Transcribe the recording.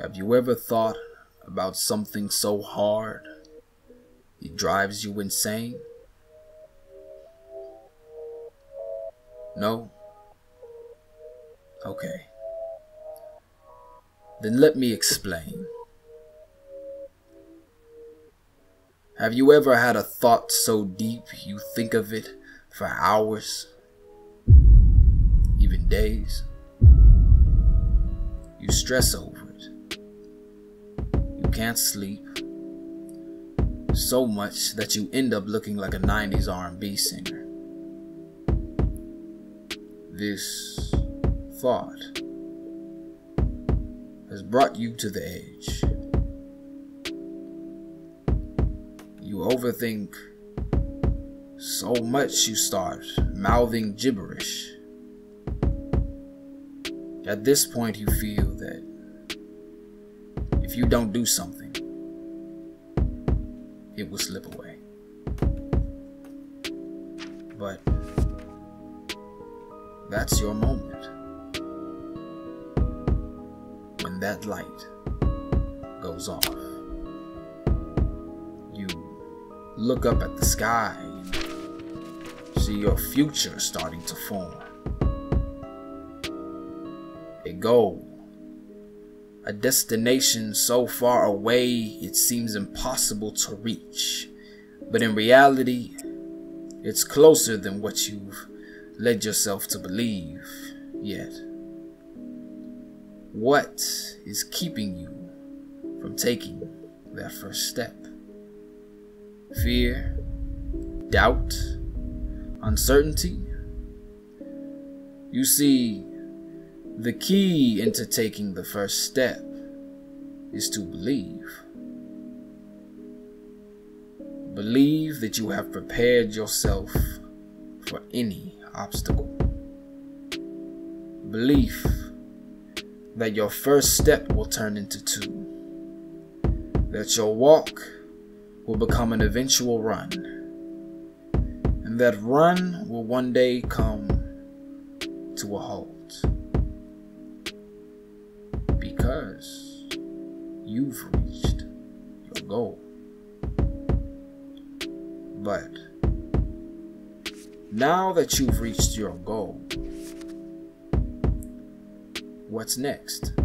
Have you ever thought about something so hard it drives you insane? No? Okay. Then let me explain. Have you ever had a thought so deep you think of it for hours, even days? You stress over it. You can't sleep. So much that you end up looking like a 90s R&B singer. This thought has brought you to the edge. You overthink so much you start mouthing gibberish. At this point, you feel that if you don't do something, it will slip away. But that's your moment, when that light goes off. You look up at the sky and see your future starting to form. A goal, a destination so far away it seems impossible to reach, but in reality, it's closer than what you've led yourself to believe. Yet, what is keeping you from taking that first step? Fear, doubt, uncertainty. You see, the key into taking the first step is to believe. Believe that you have prepared yourself for any obstacle. Belief that your first step will turn into two, that your walk will become an eventual run, and that run will one day come to a halt, because you've reached your goal. But now that you've reached your goal, what's next?